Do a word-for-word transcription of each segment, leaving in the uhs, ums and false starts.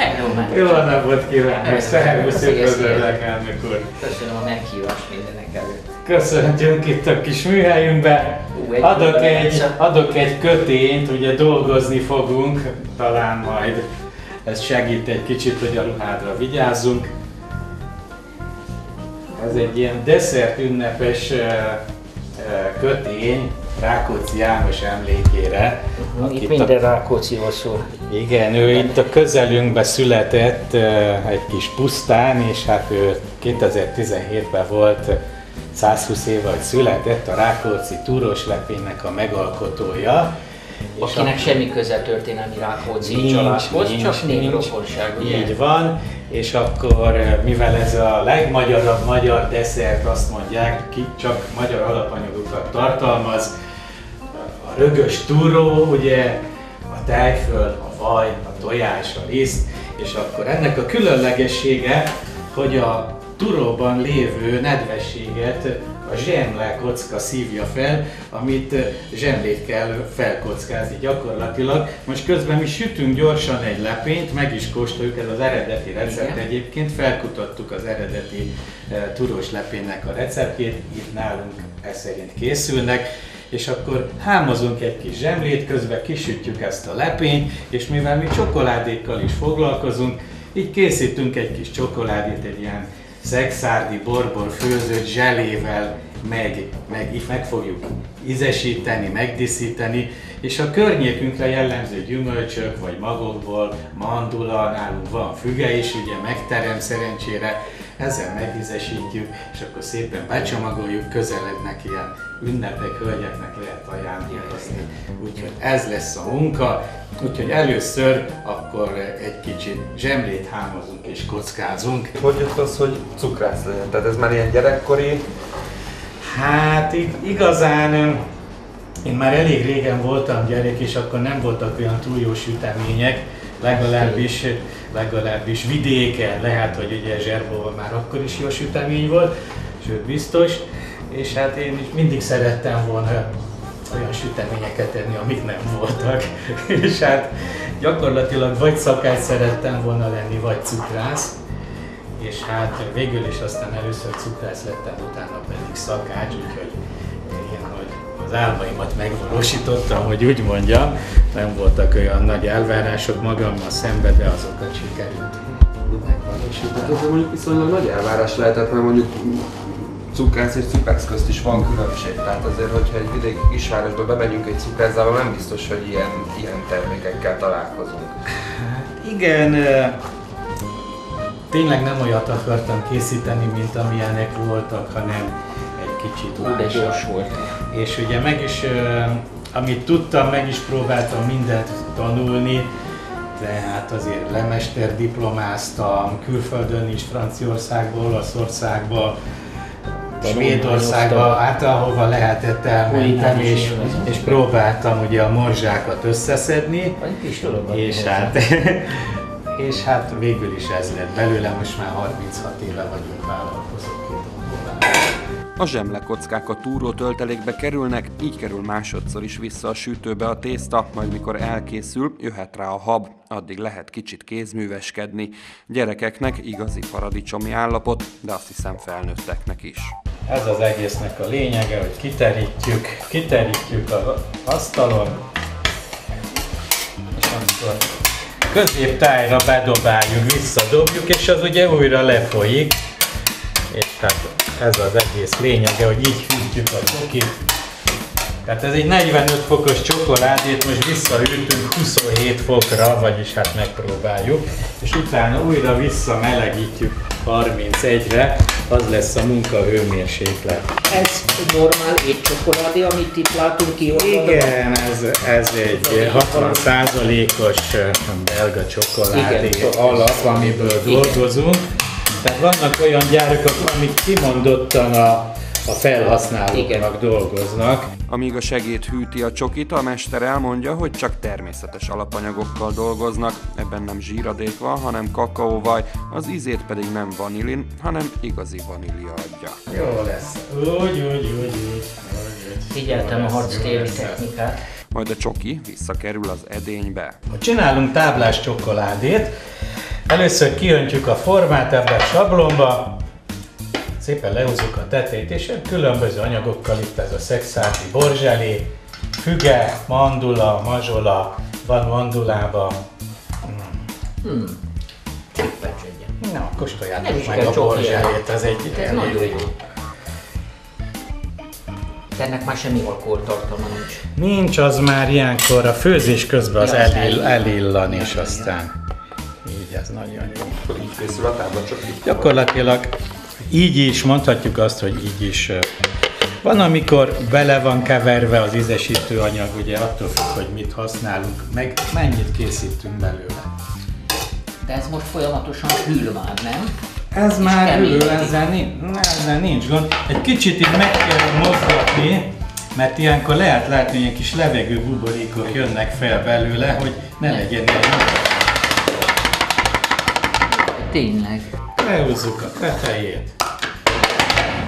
Hello, jó napot kívánok! Szervusz, üdvözöllek, elnök úr! Köszönöm a meghívást mindenek előtt! Köszöntjünk itt a kis műhelyünkbe! Hú, egy adok, egy, adok egy kötényt, ugye dolgozni fogunk, talán majd ez segít egy kicsit, hogy a ruhádra vigyázzunk. Ez egy ilyen desszert ünnepes kötény Rákóczi Álmos emlékére. Uh-huh, itt, itt minden a... Rákócziról szól. Igen, ő itt a közelünkben született egy kis pusztán, és hát ő kétezer-tizenhétben volt, százhúsz év alatt született, a Rákóczi túróslepénynek a megalkotója. Akinek a... semmi köze történelmi Rákóczi nincs, családhoz, nincs, csak névrokonság. Így van, és akkor mivel ez a legmagyarabb magyar desszert, azt mondják, ki csak magyar alapanyagokat tartalmaz, a rögös túró, ugye, a tejföl, a vaj, a tojás, a liszt, és akkor ennek a különlegessége, hogy a túróban lévő nedvességet a zsemle kocka szívja fel, amit zsemlét kell felkockázni gyakorlatilag. Most közben mi sütünk gyorsan egy lepényt, meg is kóstoljuk, ez az eredeti recept. Igen. Egyébként felkutattuk az eredeti e, túrós lepénynek a receptjét, itt nálunk ez szerint készülnek, és akkor hámozunk egy kis zsemlét, közben kisütjük ezt a lepényt, és mivel mi csokoládékkal is foglalkozunk, így készítünk egy kis csokoládét, egy ilyen szexárdi borból főzött zselével meg, meg, meg fogjuk ízesíteni, megdiszíteni, és a környékünkre jellemző gyümölcsök vagy magokból, mandula, nálunk van füge is, ugye megterem szerencsére, ezzel megízesítjük, és akkor szépen becsomagoljuk, közelednek ilyen ünnepek, hölgyeknek lehet ajándékozni. Úgyhogy ez lesz a munka, úgyhogy először akkor egy kicsit zsemlét hámozunk és kockázunk. Hogy jött az, hogy cukrász legyen? Tehát ez már ilyen gyerekkori? Hát igazán én már elég régen voltam gyerek, és akkor nem voltak olyan túl jó sütemények, legalábbis, legalábbis vidéken, lehet, hogy ugye Zserbóban már akkor is jó sütemény volt, sőt biztos, és hát én mindig szerettem volna olyan süteményeket enni, amik nem voltak, és hát gyakorlatilag vagy szakács szerettem volna lenni, vagy cukrász, és hát végül is aztán először cukrász lettem, utána pedig szakács, úgyhogy ilyen, hogy az álmaimat megvalósítottam, hogy úgy mondjam, nem voltak olyan nagy elvárások magammal szembe, de azokat sikerült megvalósítani. Ez mondjuk viszonylag nagy elvárás lehetett, mert mondjuk cukrász és cukrász közt is van különbség, tehát azért, hogyha egy vidéki kisvárosba bemegyünk egy cukrászdába, nem biztos, hogy ilyen, ilyen termékekkel találkozunk. Igen, tényleg nem olyat akartam készíteni, mint amilyenek voltak, hanem egy kicsit más volt. És ugye meg is, amit tudtam, meg is próbáltam mindent tanulni, tehát azért lemester diplomáztam, külföldön is, Franciaországba, Olaszországba, Svédországba, hát ahova lehetett elmentem, és, és próbáltam ugye a morzsákat összeszedni, és hát, és hát végül is ez lett belőle, most már harminchat éve vagyunk vállalkozók. A zsemlekockák a túró töltelékbe kerülnek, így kerül másodszor is vissza a sütőbe a tészta, majd mikor elkészül, jöhet rá a hab, addig lehet kicsit kézműveskedni. Gyerekeknek igazi paradicsomi állapot, de azt hiszem felnőtteknek is. Ez az egésznek a lényege, hogy kiterítjük, kiterítjük az asztalon, és amikor középtájra bedobáljuk, visszadobjuk, és az ugye újra lefolyik, és hát ez az egész lényege, hogy így hűtjük a csokit. Tehát ez egy negyvenöt fokos csokoládét most visszahűtünk huszonhét fokra, vagyis hát megpróbáljuk, és utána újra visszamelegítjük harmincegyre, az lesz a munkahőmérséklet. Ez normál étcsokoládé, amit itt látunk ki? Igen, ez, ez egy hatvan százalékos belga csokoládé. Igen, alap, amiből dolgozunk. Tehát vannak olyan gyárak, amik kimondottan a, a felhasználóknak dolgoznak. Amíg a segéd hűti a csokit, a mester elmondja, hogy csak természetes alapanyagokkal dolgoznak. Ebben nem zsíradék van, hanem kakaóvaj, az ízét pedig nem vanilin, hanem igazi vanília adja. Jó lesz. Úgy, úgy, úgy, úgy. Figyeltem a harctéli technikát. Majd a csoki visszakerül az edénybe. Ha csinálunk táblás csokoládét, Először kiöntjük a formát ebbe a sablonba, szépen lehúzzuk a tetejét, és különböző anyagokkal, itt ez a szexárdi borzseli, füge, mandula, mazsola, van mandulában. Hmm. Na, kóstoljátok meg a borzselét, az egy ez nagyon jó. Ennek már semmi alkoholtartalma nincs. Nincs, az már ilyenkor a főzés közben az elill, elillan, és aztán így ez nagyon jó. Akkor így készül a tábla, csak így. Gyakorlatilag így is mondhatjuk azt, hogy így is. Van, amikor bele van keverve az ízesítő anyag, ugye attól függ, hogy mit használunk, meg mennyit készítünk belőle. De ez most folyamatosan hűl már, nem? Ez és már hűl, ezzel nincs, ezzel nincs gond. Egy kicsit így meg kell mozgatni, mert ilyenkor lehet látni, hogy ilyen kis levegő buborékok jönnek fel belőle, hogy ne legyen ilyen. Tényleg. Lehúzzuk a tetejét.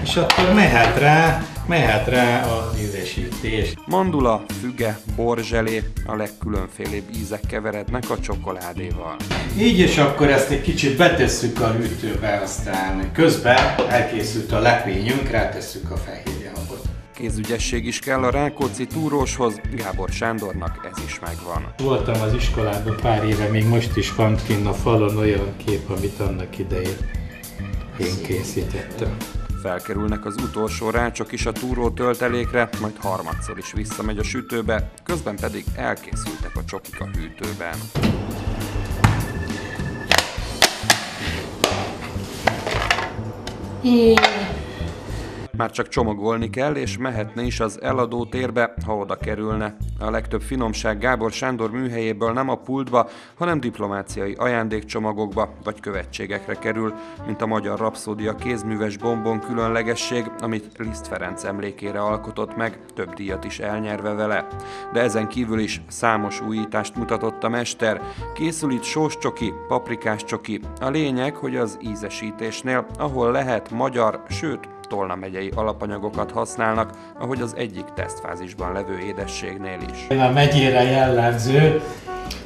És akkor mehet rá, mehet rá az ízesítés. Mandula, füge, borzselé a legkülönfélébb ízek keverednek a csokoládéval. Így, és akkor ezt egy kicsit betesszük a hűtőbe, aztán közben elkészült a lepényünk, rátesszük a fehérjehagot. Kézügyesség is kell a rákóczi túróshoz, Gábor Sándornak ez is megvan. Voltam az iskolában pár éve, még most is van kinn a falon olyan kép, amit annak idején én készítettem. Felkerülnek az utolsó rácsok is a túró töltelékre, majd harmadszor is visszamegy a sütőbe, közben pedig elkészültek a csokik a hűtőben. Jé. Már csak csomagolni kell, és mehetne is az eladó térbe, ha oda kerülne. A legtöbb finomság Gábor Sándor műhelyéből nem a pultba, hanem diplomáciai ajándékcsomagokba vagy követségekre kerül, mint a Magyar Rapszódia kézműves bombon különlegesség, amit Liszt Ferenc emlékére alkotott meg, több díjat is elnyerve vele. De ezen kívül is számos újítást mutatott a mester. Készül itt sós csoki, paprikás csoki. A lényeg, hogy az ízesítésnél, ahol lehet magyar, sőt, Tolna megyei alapanyagokat használnak, ahogy az egyik tesztfázisban levő édességnél is. A megyére jellemző,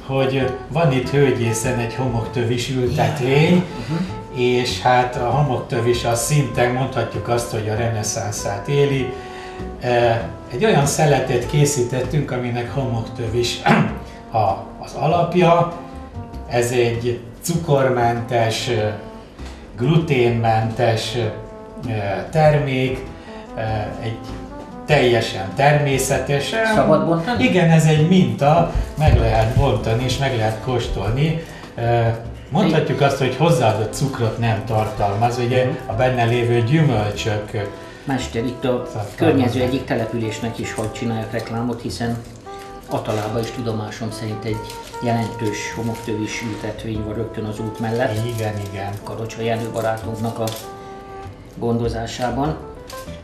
hogy van itt Hölgyészen egy homoktövis ültetvény, uh-huh. és hát a homoktövis az szinte mondhatjuk azt, hogy a reneszánszát éli. Egy olyan szeletet készítettünk, aminek homoktövis az alapja. Ez egy cukormentes, gluténmentes termék, egy teljesen természetes. Szabad bontani? Igen, ez egy minta, meg lehet bontani és meg lehet kóstolni. Mondhatjuk azt, hogy hozzáadott cukrot nem tartalmaz, ugye a benne lévő gyümölcsök. Mester, itt a környező egyik településnek is hadd csinálják reklámot, hiszen Atalában is tudomásom szerint egy jelentős homoktövis ültetvény van rögtön az út mellett. Igen, igen. Karácsony Jenő barátunknak a gondozásában.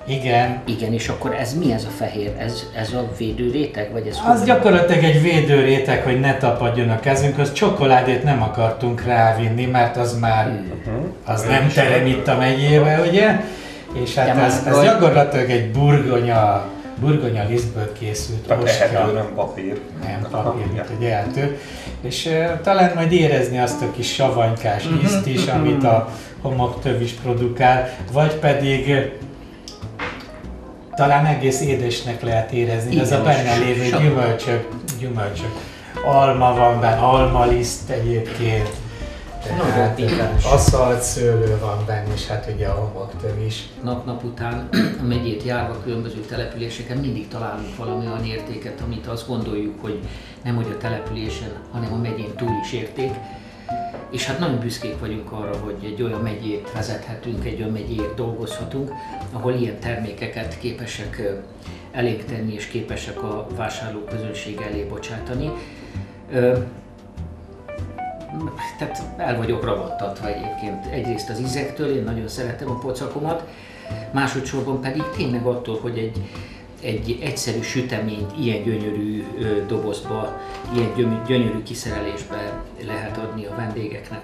Igen. Igen, és akkor ez mi ez a fehér? Ez, ez a védőréteg? Vagy ez az hol... gyakorlatilag egy védőréteg, hogy ne tapadjon a kezünkhöz. Csokoládét nem akartunk rávinni, mert az már uh-huh. az nem terem itt a megyébe, ugye? És hát ez, ez vagy... gyakorlatilag egy burgonya, burgonya lisztből készült. Tehát ehető, nem papír. Nem papír, mint egy ehető. És uh, talán majd érezni azt a kis savanykás uh-huh. liszt is, uh-huh. amit a homoktövis produkál, vagy pedig talán egész édesnek lehet érezni, ez a benne lévő gyümölcsök, gyümölcsök. Alma van benne, almaliszt egyébként, tehát aszalt szőlő van benne, és hát ugye a homoktövis. Nap-nap után a megyét járva különböző településeken mindig találunk valami olyan értéket, amit azt gondoljuk, hogy nem hogy a településen, hanem a megyén túl is érték. És hát nagyon büszkék vagyunk arra, hogy egy olyan megyét vezethetünk, egy olyan megyéért dolgozhatunk, ahol ilyen termékeket képesek elénk tenni és képesek a vásárlóközönség elé bocsátani. Tehát el vagyok ragadtatva egyébként egyrészt az ízektől, én nagyon szeretem a pocakomat, másodszorban pedig tényleg attól, hogy egy egy egyszerű süteményt ilyen gyönyörű dobozba, ilyen gyönyörű kiszerelésbe lehet adni a vendégeknek,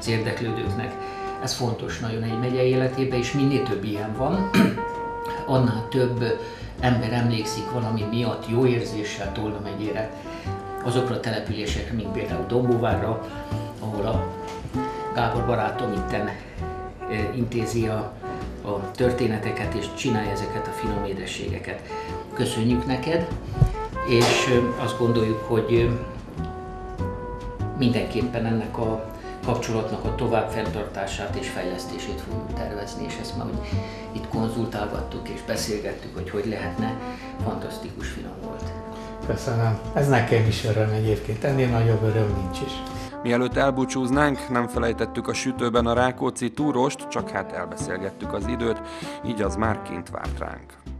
az érdeklődőknek. Ez fontos nagyon egy megye életében, és minél több ilyen van, annál több ember emlékszik valami miatt jó érzéssel Tolna megyére, azokra a településekre, mint például Dombóvárra, ahol a Gábor barátom itten intézi a, a történeteket és csinálja ezeket a finom édességeket. Köszönjük neked, és azt gondoljuk, hogy mindenképpen ennek a kapcsolatnak a tovább fenntartását és fejlesztését fogunk tervezni, és ezt már úgy itt konzultálgattuk és beszélgettük, hogy hogy lehetne, fantasztikus finom volt. Köszönöm. Ez nekem is öröm egyébként, ennél nagyobb öröm nincs is. Mielőtt elbúcsúznánk, nem felejtettük a sütőben a rákóczi túróst, csak hát elbeszélgettük az időt, így az már kint várt ránk.